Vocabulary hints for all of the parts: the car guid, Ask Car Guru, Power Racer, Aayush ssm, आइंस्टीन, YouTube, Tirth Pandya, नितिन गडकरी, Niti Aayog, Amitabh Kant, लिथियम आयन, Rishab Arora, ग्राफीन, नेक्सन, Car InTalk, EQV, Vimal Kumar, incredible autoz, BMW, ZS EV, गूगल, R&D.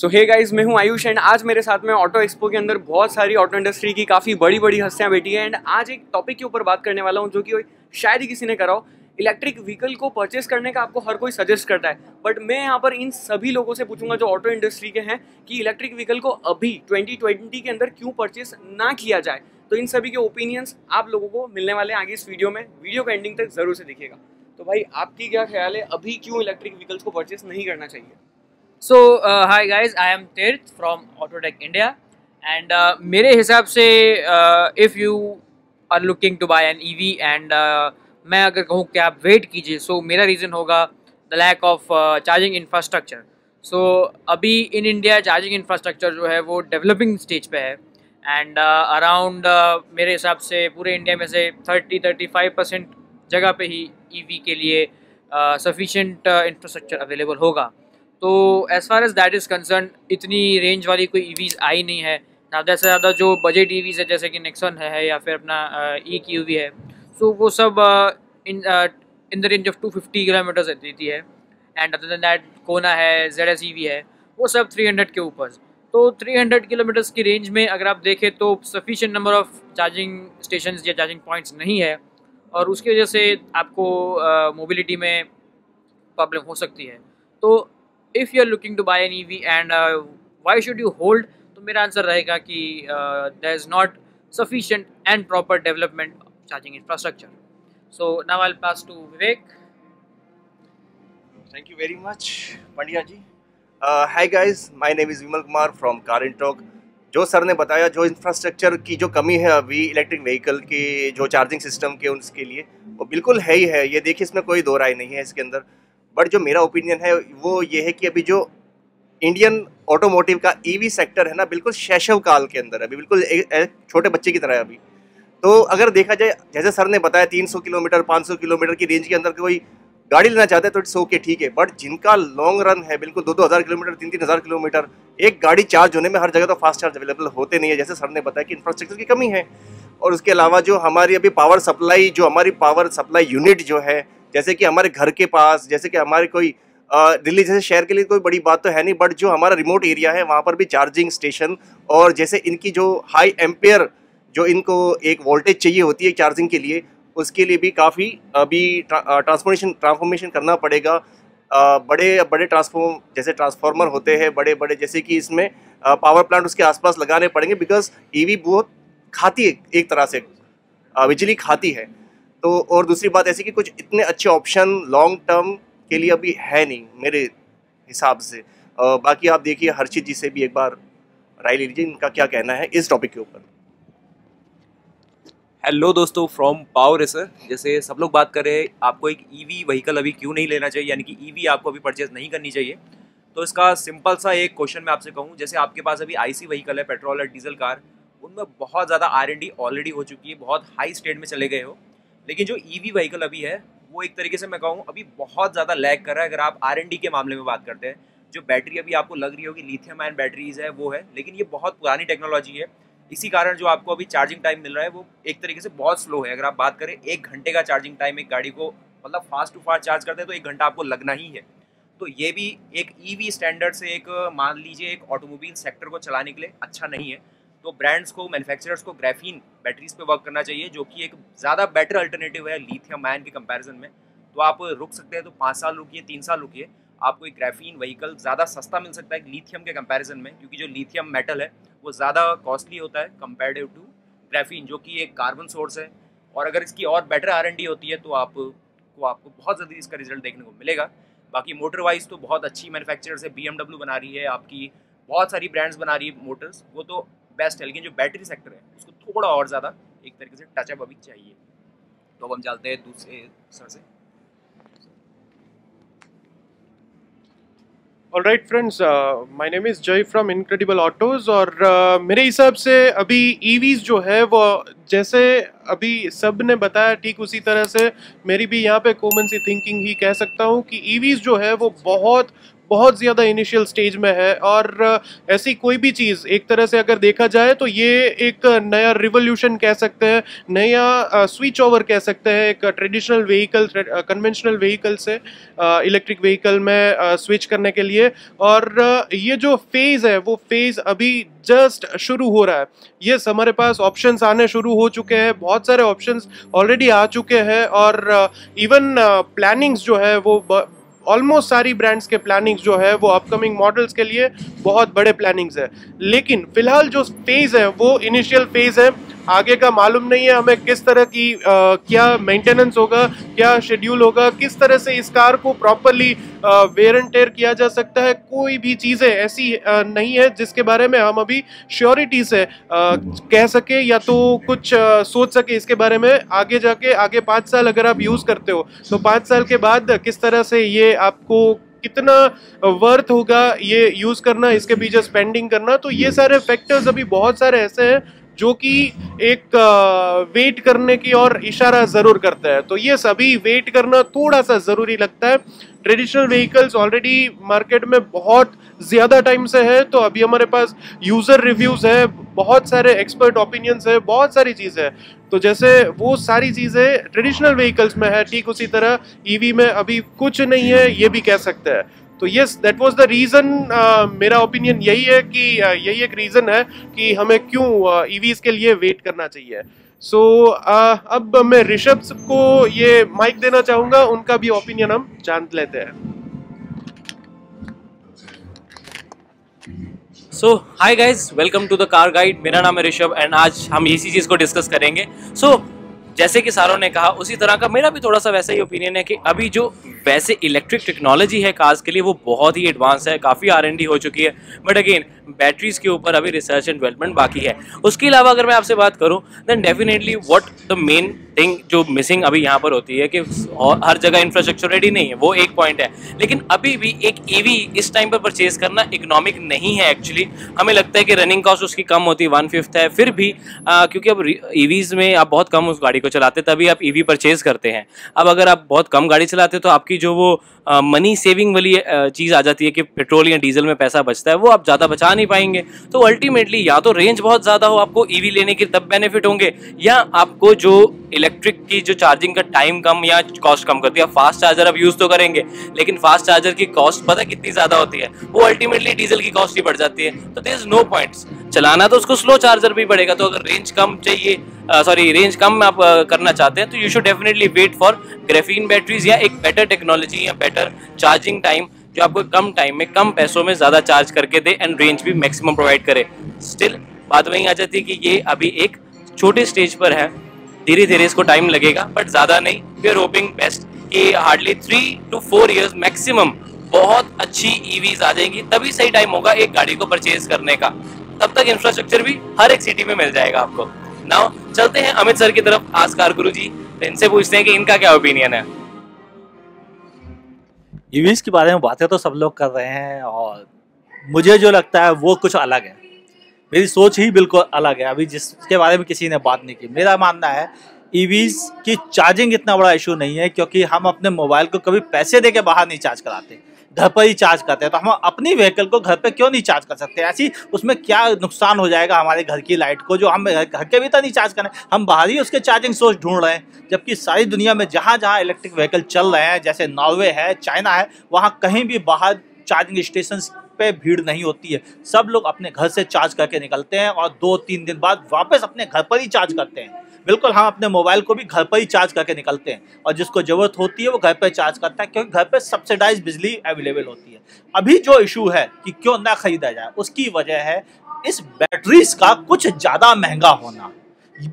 सो hey guys, मैं हूं Ayush and आज मेरे साथ में ऑटो एक्सपो के अंदर बहुत सारी ऑटो इंडस्ट्री की काफ़ी बड़ी बड़ी हस्तियां बैठी हैं एंड आज एक टॉपिक के ऊपर बात करने वाला हूं जो कि शायद ही किसी ने करा हो। इलेक्ट्रिक व्हीकल को परचेस करने का आपको हर कोई सजेस्ट करता है, बट मैं यहाँ पर इन सभी लोगों से पूछूंगा जो ऑटो इंडस्ट्री के हैं कि इलेक्ट्रिक व्हीकल को अभी 2020 के अंदर क्यों परचेस ना किया जाए। तो इन सभी के ओपिनियंस आप लोगों को मिलने वाले हैं आगे इस वीडियो में, वीडियो के एंडिंग तक ज़रूर से देखिएगा। तो भाई आपकी क्या ख्याल है, अभी क्यों इलेक्ट्रिक व्हीकल्स को परचेस नहीं करना चाहिए? So hi guys, I am Tirth from Autotech India and मेरे हिसाब से if you are looking to buy an EV and मैं अगर कहूँ कि आप वेट कीजिए, सो मेरा रीज़न होगा the lack of charging infrastructure. So अभी इन इंडिया चार्जिंग इंफ्रास्ट्रक्चर जो है वो डेवलपिंग स्टेज पे है एंड अराउंड मेरे हिसाब से पूरे इंडिया में से 30-35% जगह पे ही ईवी के लिए सफिशेंट इंफ्रास्ट्रक्चर अवेलेबल होगा। तो as far as that is concern, इतनी रेंज वाली कोई ईवीज़ आई नहीं है। ज़्यादा से ज़्यादा जो बजट ईवीज़ है जैसे कि नेक्सन है या फिर अपना EQV है, सो वो सब in the range of 250 kilometres देती है एंड अदर देन दैट कोना है, ZS EV है, वो सब 300 के ऊपर। तो 300 किलोमीटर्स की रेंज में अगर आप देखें तो sufficient number of charging stations या चार्जिंग पॉइंट्स नहीं है और उसकी वजह से आपको मोबिलिटी में प्रॉब्लम हो सकती है। तो if you are looking to buy an EV and why should you hold, तो मेरा आंसर रहेगा कि there is not sufficient and proper development charging infrastructure. So now I'll pass to Vivek. Thank you very much, Pandya ji. Hi guys, my name is Vimal Kumar from Car InTalk. जो sir ने बताया जो infrastructure की जो कमी है अभी electric vehicle के जो चार्जिंग सिस्टम के उनके लिए, वो बिल्कुल है ही है, ये देखिए इसमें कोई दो राय नहीं है इसके अंदर। बट जो मेरा ओपिनियन है वो ये है कि अभी जो इंडियन ऑटोमोटिव का EV सेक्टर है ना, बिल्कुल शैशव काल के अंदर अभी बिल्कुल छोटे बच्चे की तरह है अभी। तो अगर देखा जाए जैसे सर ने बताया 300 किलोमीटर 500 किलोमीटर की रेंज के अंदर कोई गाड़ी लेना चाहता है तो इट्स ओके, ठीक है। बट जिनका लॉन्ग रन है बिल्कुल 2-2 हज़ार किलोमीटर 3-3 हज़ार किलोमीटर, एक गाड़ी चार्ज होने में हर जगह तो फास्ट चार्ज अवेलेबल होते नहीं है, जैसे सर ने बताया कि इंफ्रास्ट्रक्चर की कमी है। और उसके अलावा जो हमारी अभी पावर सप्लाई यूनिट जो है जैसे कि हमारे घर के पास, जैसे कि हमारे कोई दिल्ली जैसे शहर के लिए कोई बड़ी बात तो है नहीं, बट जो हमारा रिमोट एरिया है वहाँ पर भी चार्जिंग स्टेशन और जैसे इनकी जो हाई एम्पेयर जो इनको एक वोल्टेज चाहिए होती है चार्जिंग के लिए, उसके लिए भी काफ़ी अभी ट्रांसफॉर्मेशन करना पड़ेगा। बड़े ट्रांसफॉर्मर होते हैं बड़े जैसे कि इसमें पावर प्लांट उसके आसपास लगाने पड़ेंगे, बिकॉज EV बहुत खाती है, एक तरह से बिजली खाती है। तो और दूसरी बात ऐसी कि कुछ इतने अच्छे ऑप्शन लॉन्ग टर्म के लिए अभी है नहीं मेरे हिसाब से। बाकी आप देखिए हर्षित जी से भी एक बार राय ले लीजिए, इनका क्या कहना है इस टॉपिक के ऊपर। हेलो दोस्तों फ्रॉम पावर रेसर। जैसे सब लोग बात कर रहे हैं आपको एक EV व्हीकल अभी क्यों नहीं लेना चाहिए, यानी कि EV आपको अभी परचेज़ नहीं करनी चाहिए, तो इसका सिंपल सा एक क्वेश्चन मैं आपसे कहूँ। जैसे आपके पास अभी IC व्हीकल है, पेट्रोल और डीजल कार, उनमें बहुत ज़्यादा R&D ऑलरेडी हो चुकी है, बहुत हाई स्टेट में चले गए हो। लेकिन जो EV व्हीकल अभी है वो एक तरीके से मैं कहूँ अभी बहुत ज़्यादा लैग कर रहा है। अगर आप R&D के मामले में बात करते हैं, जो बैटरी अभी आपको लग रही होगी लिथियम आयन बैटरीज है वो है, लेकिन ये बहुत पुरानी टेक्नोलॉजी है, इसी कारण जो आपको अभी चार्जिंग टाइम मिल रहा है वो एक तरीके से बहुत स्लो है। अगर आप बात करें 1 घंटे का चार्जिंग टाइम एक गाड़ी को, मतलब फास्ट टू फास्ट चार्ज करते हैं तो 1 घंटा आपको लगना ही है। तो ये भी एक EV स्टैंडर्ड से एक मान लीजिए एक ऑटोमोबाइल सेक्टर को चलाने के लिए अच्छा नहीं है। तो ब्रांड्स को, मैन्युफैक्चरर्स को ग्राफीन बैटरीज पे वर्क करना चाहिए जो कि एक ज़्यादा बेटर अल्टरनेटिव है लिथियम आयन के कंपेरिजन में। तो आप रुक सकते हैं तो 5 साल रुकिए, 3 साल रुकिए, आपको एक ग्राफीन व्हीकल ज़्यादा सस्ता मिल सकता है लिथियम के कंपैरिजन में, क्योंकि जो लिथियम मेटल है वो ज़्यादा कॉस्टली होता है कंपेयर्ड टू ग्राफीन जो कि एक कार्बन सोर्स है। और अगर इसकी और बेटर R&D होती है तो आपको बहुत जल्दी इसका रिजल्ट देखने को मिलेगा। बाकी मोटर वाइज तो बहुत अच्छी मैन्युफैक्चरर्स है, BMW बना रही है, आपकी बहुत सारी ब्रांड्स बना रही है मोटर्स, वो तो बेस्ट है। लेकिन जो बैटरी सेक्टर है उसको थोड़ा और ज़्यादा एक तरीके से टचअप अभी चाहिए। तो अब हम चलते हैं दूसरे सर से। Alright friends, my name is Jay from Incredible Autos. और मेरे हिसाब से अभी EVs जो है वो जैसे अभी सब ने बताया ठीक उसी तरह से मेरी भी यहाँ पे कॉमन सी थिंकिंग ही कह सकता हूँ कि EVs जो है वो बहुत बहुत ज़्यादा इनिशियल स्टेज में है और ऐसी कोई भी चीज़ एक तरह से अगर देखा जाए तो ये एक नया रिवोल्यूशन कह सकते हैं, नया स्विच ओवर कह सकते हैं एक ट्रेडिशनल व्हीकल, कन्वेंशनल व्हीकल से इलेक्ट्रिक व्हीकल में स्विच करने के लिए। और ये जो फेज़ है वो फेज़ अभी जस्ट शुरू हो रहा है। यस, हमारे पास ऑप्शंस आने शुरू हो चुके हैं, बहुत सारे ऑप्शंस ऑलरेडी आ चुके हैं और इवन प्लानिंग्स जो है वो ऑलमोस्ट सारी ब्रांड्स के प्लानिंग्स जो है वो अपकमिंग मॉडल्स के लिए बहुत बड़े प्लानिंग्स है। लेकिन फिलहाल जो फेज़ है वो इनिशियल फेज़ है, आगे का मालूम नहीं है हमें किस तरह की क्या मेंटेनेंस होगा, क्या शेड्यूल होगा, किस तरह से इस कार को प्रॉपरली वेयर एंड टेयर किया जा सकता है। कोई भी चीज़ें ऐसी नहीं है जिसके बारे में हम अभी श्योरिटी से कह सके या तो कुछ सोच सके इसके बारे में। आगे जाके आगे 5 साल अगर आप यूज़ करते हो तो 5 साल के बाद किस तरह से ये आपको कितना वर्थ होगा ये यूज़ करना, इसके पीछे स्पेंडिंग करना, तो ये सारे फैक्टर्स अभी बहुत सारे ऐसे हैं जो कि एक वेट करने की और इशारा ज़रूर करता है। तो ये सभी वेट करना थोड़ा सा ज़रूरी लगता है। ट्रेडिशनल व्हीकल्स ऑलरेडी मार्केट में बहुत ज़्यादा टाइम से है, तो अभी हमारे पास यूज़र रिव्यूज़ है, बहुत सारे एक्सपर्ट ओपिनियंस है, बहुत सारी चीज़ें हैं। तो जैसे वो सारी चीज़ें ट्रेडिशनल व्हीकल्स में है, ठीक उसी तरह ईवी में अभी कुछ नहीं है, ये भी कह सकते हैं। तो yes, that was the reason. मेरा ओपिनियन यही है कि यही एक रीज़न है कि हमें क्यों ईवीज़ के लिए वेट करना चाहिए। सो अब मैं ऋषभ को ये माइक देना चाहूँगा, उनका भी ओपिनियन हम जान लेते हैं। So hi guys, welcome to the car guide. मेरा नाम है ऋषभ एंड आज हम इसी चीज़ को डिस्कस करेंगे। सो जैसे कि सारों ने कहा उसी तरह का मेरा भी थोड़ा सा वैसा ही ओपिनियन है कि अभी जो वैसे इलेक्ट्रिक टेक्नोलॉजी है कार्स के लिए वो बहुत ही एडवांस है, काफ़ी R&D हो चुकी है, बट अगेन बैटरीज़ के ऊपर अभी रिसर्च एंड डेवलपमेंट बाकी है। उसके अलावा अगर मैं आपसे बात करूं then definitely what the main thing जो मिसिंग अभी यहाँ पर होती है कि हर जगह इंफ्रास्ट्रक्चर रेडी नहीं है, वो एक पॉइंट है। लेकिन अभी भी एक EV इस टाइम पर परचेज करना इकोनॉमिक नहीं है। एक्चुअली हमें लगता है कि रनिंग कॉस्ट उसकी कम होती है, 1/5 है, फिर भी क्योंकि अब EVs में आप बहुत कम उस गाड़ी को चलाते तभी आप EV परचेज करते हैं। अब अगर आप बहुत कम गाड़ी चलाते तो आपकी जो वो मनी सेविंग वाली चीज़ आ जाती है कि पेट्रोल या डीजल में पैसा बचता है, वो आप ज़्यादा बचा नहीं पाएंगे। तो अल्टीमेटली या तो रेंज बहुत ज़्यादा हो आपको EV लेने के तब बेनिफिट होंगे, या आपको जो इलेक्ट्रिक की जो चार्जिंग का टाइम कम या कॉस्ट कम करती है। फास्ट चार्जर आप यूज़ तो करेंगे लेकिन फास्ट चार्जर की कॉस्ट पता कितनी ज़्यादा होती है, वो अल्टीमेटली डीजल की कॉस्ट ही बढ़ जाती है। तो देयर इज़ नो पॉइंट्स, चलाना तो उसको स्लो चार्जर भी पड़ेगा। तो अगर रेंज कम चाहिए, सॉरी रेंज कम आप करना चाहते हैं तो you should definitely wait for graphene batteries या एक बेटर टेक्नोलॉजी या बेटर चार्जिंग टाइम जो आपको कम टाइम में कम पैसों में ज़्यादा चार्ज करके दे एंड रेंज भी मैक्सिमम प्रोवाइड करे। स्टिल बात वहीं आ जाती है कि ये अभी एक छोटे स्टेज पर है, धीरे धीरे इसको टाइम लगेगा बट ज़्यादा नहीं। वी आर होपिंग बेस्ट कि हार्डली 3 to 4 years मैक्सिमम बहुत अच्छी EVs आ जाएंगी, तभी सही टाइम होगा एक गाड़ी को परचेज करने का। तब तक इंफ्रास्ट्रक्चर भी हर एक सिटी में मिल जाएगा आपको। नाउ चलते हैं अमित सर की तरफ, आस्क कार गुरु जी, इनसे पूछते हैं कि इनका क्या ओपिनियन है। EVs के बारे में बातें तो सब लोग कर रहे हैं और मुझे जो लगता है वो कुछ अलग है, मेरी सोच ही बिल्कुल अलग है अभी जिसके बारे में किसी ने बात नहीं की। मेरा मानना है EVs की चार्जिंग इतना बड़ा इशू नहीं है क्योंकि हम अपने मोबाइल को कभी पैसे दे के बाहर नहीं चार्ज कराते, घर पर ही चार्ज करते हैं। तो हम अपनी व्हीकल को घर पे क्यों नहीं चार्ज कर सकते? ऐसी उसमें क्या नुकसान हो जाएगा हमारे घर की लाइट को, जो हम घर के भीतर नहीं चार्ज करें, हम बाहर ही उसके चार्जिंग सोर्स ढूंढ रहे हैं। जबकि सारी दुनिया में जहाँ जहाँ इलेक्ट्रिक व्हीकल चल रहे हैं, जैसे नॉर्वे है, चाइना है, वहाँ कहीं भी बाहर चार्जिंग स्टेशन पे भीड़ नहीं होती है। सब लोग अपने घर से चार्ज करके निकलते हैं और 2-3 दिन बाद वापस अपने घर पर ही चार्ज करते हैं। बिल्कुल हम अपने मोबाइल को भी घर पर ही चार्ज करके निकलते हैं और जिसको ज़रूरत होती है वो घर पर चार्ज करता है क्योंकि घर पर सब्सिडाइज बिजली अवेलेबल होती है। अभी जो इशू है कि क्यों ना खरीदा जाए, उसकी वजह है इस बैटरीज का कुछ ज़्यादा महंगा होना।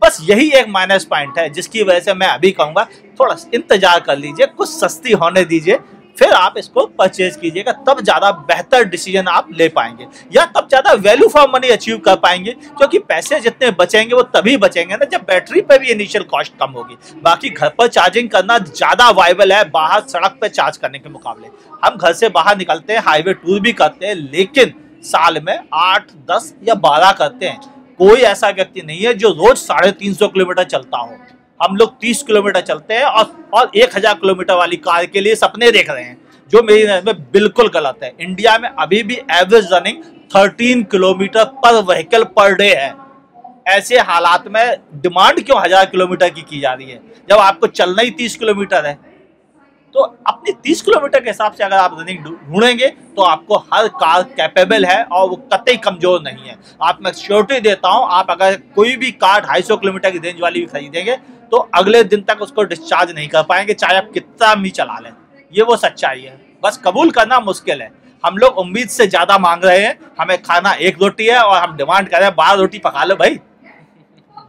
बस यही एक माइनस पॉइंट है जिसकी वजह से मैं अभी कहूँगा थोड़ा इंतज़ार कर लीजिए, कुछ सस्ती होने दीजिए, फिर आप इसको परचेज कीजिएगा। तब ज़्यादा बेहतर डिसीजन आप ले पाएंगे या तब ज़्यादा वैल्यू फॉर मनी अचीव कर पाएंगे, क्योंकि पैसे जितने बचेंगे वो तभी बचेंगे ना जब बैटरी पर भी इनिशियल कॉस्ट कम होगी। बाकी घर पर चार्जिंग करना ज़्यादा वाइबल है बाहर सड़क पर चार्ज करने के मुकाबले। हम घर से बाहर निकलते हैं, हाईवे टूर भी करते हैं, लेकिन साल में 8, 10 या 12 करते हैं। कोई ऐसा व्यक्ति नहीं है जो रोज़ 350 किलोमीटर चलता हो। हम लोग 30 किलोमीटर चलते हैं और 1000 किलोमीटर वाली कार के लिए सपने देख रहे हैं। जो मेरी नजर में बिल्कुल गलत है। इंडिया में अभी भी average running 13 kilometre per vehicle per day है। ऐसे हालात में डिमांड क्यों 1000 किलोमीटर की जा रही है जब आपको चलना ही 30 किलोमीटर है? तो अपने 30 किलोमीटर के हिसाब से अगर आप रनिंग ढूंढेंगे तो आपको हर कार कैपेबल है और वो कतई कमजोर नहीं है। आप मैं श्योरिटी देता हूं, आप अगर कोई भी कार 250 किलोमीटर की रेंज वाली भी खरीदेंगे तो अगले दिन तक उसको डिस्चार्ज नहीं कर पाएंगे, चाहे आप कितना भी चला लें। ये वो सच्चाई है, बस कबूल करना मुश्किल है। हम लोग उम्मीद से ज्यादा मांग रहे हैं, हमें खाना एक रोटी है और हम डिमांड कर रहे हैं 12 रोटी पका लो भाई,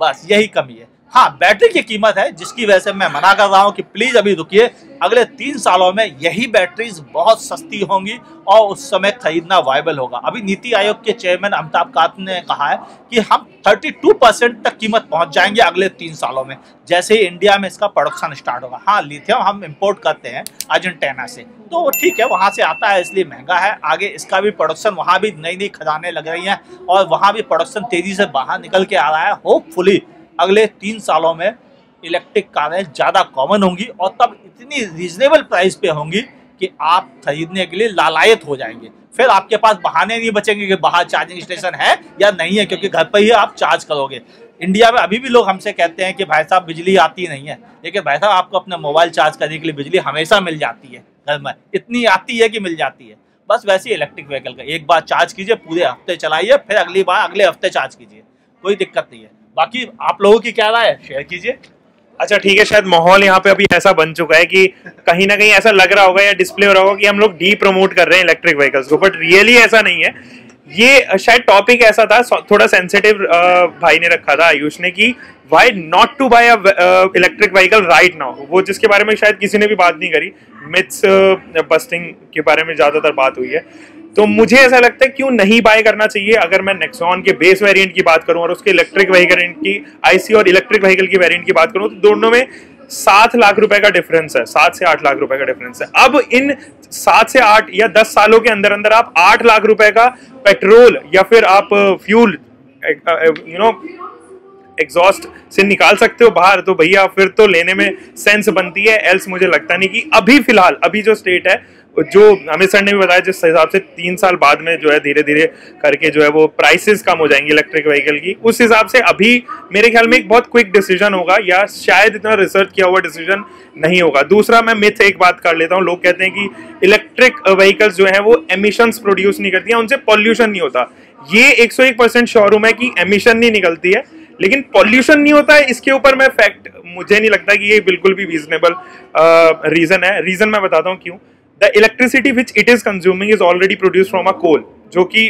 बस यही कमी है। हाँ, बैटरी की कीमत है जिसकी वजह से मैं मना कर रहा हूँ कि प्लीज अभी रुकिए, अगले 3 सालों में यही बैटरीज बहुत सस्ती होंगी और उस समय खरीदना वायबल होगा। अभी नीति आयोग के चेयरमैन अमिताभ कांत ने कहा है कि हम 32% तक कीमत पहुंच जाएंगे अगले 3 सालों में, जैसे ही इंडिया में इसका प्रोडक्शन स्टार्ट होगा। हाँ, लिथियम हम इम्पोर्ट करते हैं अर्जेंटीना से, तो ठीक है वहाँ से आता है इसलिए महंगा है। आगे इसका भी प्रोडक्शन, वहाँ भी नई नई खदानें लग रही हैं और वहाँ भी प्रोडक्शन तेजी से बाहर निकल के आ रहा है। होपफुली अगले 3 सालों में इलेक्ट्रिक कारें ज़्यादा कॉमन होंगी और तब इतनी रीजनेबल प्राइस पे होंगी कि आप खरीदने के लिए लालायत हो जाएंगे। फिर आपके पास बहाने नहीं बचेंगे कि बाहर चार्जिंग स्टेशन है या नहीं है, क्योंकि घर पर ही आप चार्ज करोगे। इंडिया में अभी भी लोग हमसे कहते हैं कि भाई साहब बिजली आती नहीं है, लेकिन भाई साहब आपको अपना मोबाइल चार्ज करने के लिए बिजली हमेशा मिल जाती है, घर में इतनी आती है कि मिल जाती है। बस वैसे ही इलेक्ट्रिक व्हीकल का एक बार चार्ज कीजिए, पूरे हफ्ते चलाइए, फिर अगली बार अगले हफ्ते चार्ज कीजिए, कोई दिक्कत नहीं है। बाकी आप लोगों की क्या राय है, शेयर कीजिए। अच्छा ठीक है, शायद माहौल यहाँ पे अभी ऐसा बन चुका है कि कहीं ना कहीं ऐसा लग रहा होगा या डिस्प्ले हो रहा होगा कि हम लोग डी प्रमोट कर रहे हैं इलेक्ट्रिक व्हीकल्स को, बट रियली ऐसा नहीं है। ये शायद टॉपिक ऐसा था, थोड़ा सेंसिटिव भाई ने रखा था, आयुष ने, कि why not to buy electric vehicle right now, वो जिसके बारे में शायद किसी ने भी बात नहीं करी। मिथ्स बस्टिंग के बारे में ज़्यादातर बात हुई है, तो मुझे ऐसा लगता है क्यों नहीं बाय करना चाहिए। अगर मैं नेक्सॉन के बेस वेरिएंट की बात करूं और उसके इलेक्ट्रिक व्हीकल की आईसी और इलेक्ट्रिक व्हीकल की वेरिएंट की बात करूं तो दोनों में 7 लाख रुपए का डिफरेंस है, 7 से 8 लाख रुपए का डिफरेंस है। अब इन 7 से 8 या 10 सालों के अंदर अंदर आप 8 लाख रुपए का पेट्रोल या फिर आप फ्यूल एग्जॉस्ट से निकाल सकते हो बाहर, तो भैया फिर तो लेने में सेंस बनती है। एल्स मुझे लगता नहीं कि अभी फिलहाल अभी जो स्टेट है, जो अमित सर ने भी बताया, जिस हिसाब से 3 साल बाद में जो है धीरे धीरे करके जो है वो प्राइसेस कम हो जाएंगी इलेक्ट्रिक व्हीकल की, उस हिसाब से अभी मेरे ख्याल में एक बहुत क्विक डिसीजन होगा या शायद इतना रिसर्च किया हुआ डिसीजन नहीं होगा। दूसरा, मैं मिथ एक बात कर लेता हूँ, लोग कहते हैं कि इलेक्ट्रिक व्हीकल्स जो है वो एमिशंस प्रोड्यूस नहीं करती हैं, उनसे पॉल्यूशन नहीं होता। ये 101% शोरूम है कि एमिशन नहीं निकलती है लेकिन पॉल्यूशन नहीं होता है। इसके ऊपर मैं फैक्ट, मुझे नहीं लगता कि ये बिल्कुल भी रीजनेबल रीजन है। रीजन मैं बताता हूँ क्यों। The electricity which it is consuming is already produce from a coal, जो कि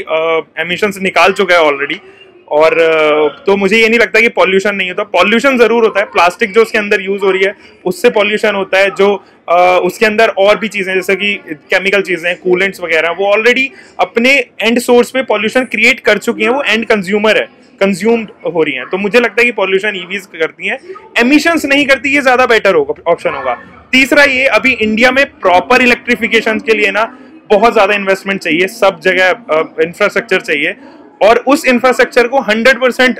एमिशंस निकाल चुका है ऑलरेडी, और तो मुझे ये नहीं लगता कि पॉल्यूशन नहीं होता। पॉल्यूशन जरूर होता है, प्लास्टिक जो उसके अंदर यूज हो रही है उससे पॉल्यूशन होता है, जो उसके अंदर और भी चीज़ें जैसे कि केमिकल चीज़ें, कूलेंट्स वगैरह, वो ऑलरेडी अपने एंड सोर्स पे पॉल्यूशन क्रिएट कर चुकी हैं, वो एंड कंज्यूमर है, कंज्यूम्ड हो रही हैं। तो मुझे लगता है कि पॉल्यूशन ईवीज करती हैं, एमिशंस नहीं करती, ये ज़्यादा बेटर होगा, ऑप्शन होगा। तीसरा, ये अभी इंडिया में प्रॉपर इलेक्ट्रिफिकेशन के लिए ना बहुत ज़्यादा इन्वेस्टमेंट चाहिए, सब जगह इंफ्रास्ट्रक्चर चाहिए, और उस इंफ्रास्ट्रक्चर को 100%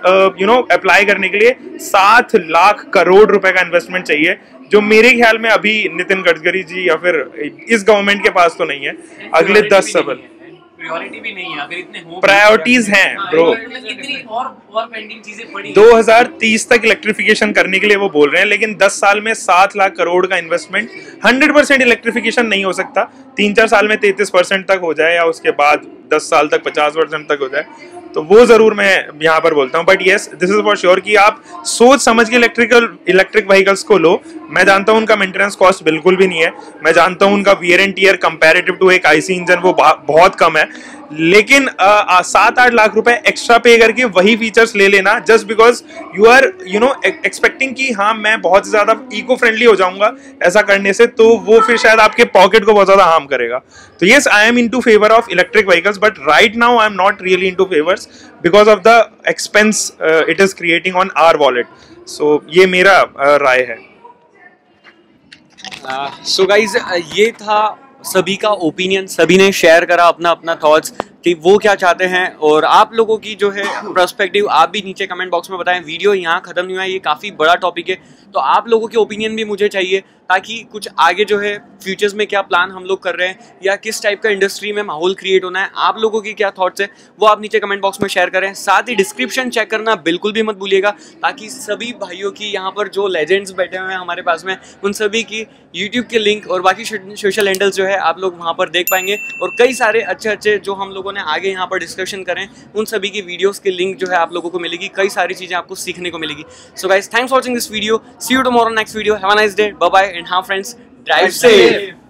अप्लाई करने के लिए 7 लाख करोड़ रुपए का इन्वेस्टमेंट चाहिए, जो मेरे ख्याल में अभी नितिन गडकरी जी या फिर इस गवर्नमेंट के पास तो नहीं है। अगले 10 साल प्रायोरिटी भी नहीं है, अगर इतने हो प्रायोरिटीज हैं ब्रो, इतनी और पेंडिंग चीजें पड़ी हैं। 2030 तक इलेक्ट्रिफिकेशन करने के लिए वो बोल रहे हैं, लेकिन 10 साल में 7 लाख करोड़ का इन्वेस्टमेंट 100% इलेक्ट्रिफिकेशन नहीं हो सकता। 3-4 साल में 33% तक हो जाए या उसके बाद 10 साल तक 50% तक हो जाए, तो वो जरूर मैं यहाँ पर बोलता हूँ। But yes, this is for sure कि आप सोच समझ के इलेक्ट्रिक व्हीकल्स को लो। मैं जानता हूँ उनका मेंटेनेंस कॉस्ट बिल्कुल भी नहीं है, मैं जानता हूँ उनका wear and tear comparative to एक आईसी इंजन वो बहुत कम है, लेकिन 7-8 लाख रुपए एक्स्ट्रा पे करके वही फीचर्स ले लेना, just because you are expecting कि हाँ मैं बहुत ज़्यादा इको फ्रेंडली हो जाऊँगा, ऐसा करने से तो वो फिर शायद आपके पॉकेट को बहुत ज़्यादा हार्म करेगा। तो yes, I am in to favour of electric vehicles, but right now I am not really in to favours because of the expense it is creating on our wallet. So ये मेरा राय है। So guys, ये था सभी का opinion, सभी ने share करा अपना अपना थॉट्स कि वो क्या चाहते हैं और आप लोगों की जो है पर्सपेक्टिव आप भी नीचे कमेंट बॉक्स में बताएं। वीडियो यहाँ ख़त्म नहीं हुआ है, ये काफ़ी बड़ा टॉपिक है, तो आप लोगों के ओपिनियन भी मुझे चाहिए ताकि कुछ आगे जो है फ्यूचर्स में क्या प्लान हम लोग कर रहे हैं या किस टाइप का इंडस्ट्री में माहौल क्रिएट होना है, आप लोगों की क्या थॉट्स है वो आप नीचे कमेंट बॉक्स में शेयर करें। साथ ही डिस्क्रिप्शन चेक करना बिल्कुल भी मत भूलिएगा ताकि सभी भाइयों की यहाँ पर जो लेजेंड्स बैठे हुए हैं हमारे पास में उन सभी की यूट्यूब के लिंक और बाकी सोशल हैंडल्स जो है आप लोग वहाँ पर देख पाएंगे और कई सारे अच्छे अच्छे जो हम लोगों ने आगे यहाँ पर डिस्कशन करें उन सभी की वीडियोज़ के लिंक जो है आप लोगों को मिलेगी, कई सारी चीज़ें आपको सीखने को मिलेगी। So guys thanks for watching this video, see you tomorrow next video, have a nice day, bye bye. And how friends drive safe.